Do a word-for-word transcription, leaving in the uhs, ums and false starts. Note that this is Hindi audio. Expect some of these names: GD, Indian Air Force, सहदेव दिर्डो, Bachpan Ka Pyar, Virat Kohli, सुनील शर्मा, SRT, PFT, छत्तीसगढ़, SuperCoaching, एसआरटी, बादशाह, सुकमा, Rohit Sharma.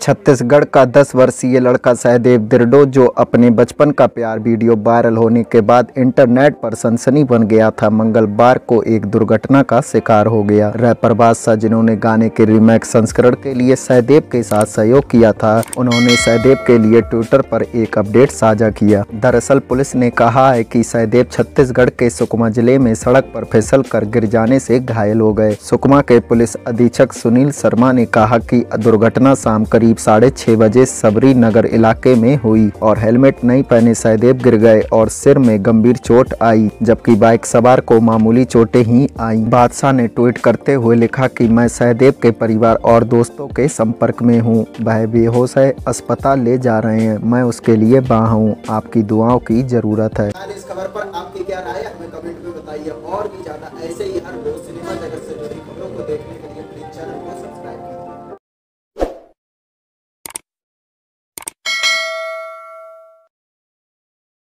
छत्तीसगढ़ का दस वर्षीय लड़का सहदेव दिर्डो, जो अपने बचपन का प्यार वीडियो वायरल होने के बाद इंटरनेट पर सनसनी बन गया था, मंगलवार को एक दुर्घटना का शिकार हो गया। रैपर बादशाह, जिन्होंने गाने के रीमेक संस्करण के लिए सहदेव के साथ सहयोग किया था, उन्होंने सहदेव के लिए ट्विटर पर एक अपडेट साझा किया। दरअसल पुलिस ने कहा है कि सहदेव छत्तीसगढ़ के सुकमा जिले में सड़क पर फिसल कर गिर जाने से घायल हो गए। सुकमा के पुलिस अधीक्षक सुनील शर्मा ने कहा कि दुर्घटना शाम करीब साढ़े छह बजे सबरी नगर इलाके में हुई और हेलमेट नहीं पहने सहदेव गिर गए और सिर में गंभीर चोट आई, जबकि बाइक सवार को मामूली चोटें ही आईं। बादशाह ने ट्वीट करते हुए लिखा कि मैं सहदेव के परिवार और दोस्तों के संपर्क में हूँ, वह बेहोश है, अस्पताल ले जा रहे हैं, मैं उसके लिए वहाँ हूँ, आपकी दुआओं की जरूरत है। इस खबर पर आपकी क्या राय है हमें कमेंट में बताइए और भी ज्यादा ऐसे ही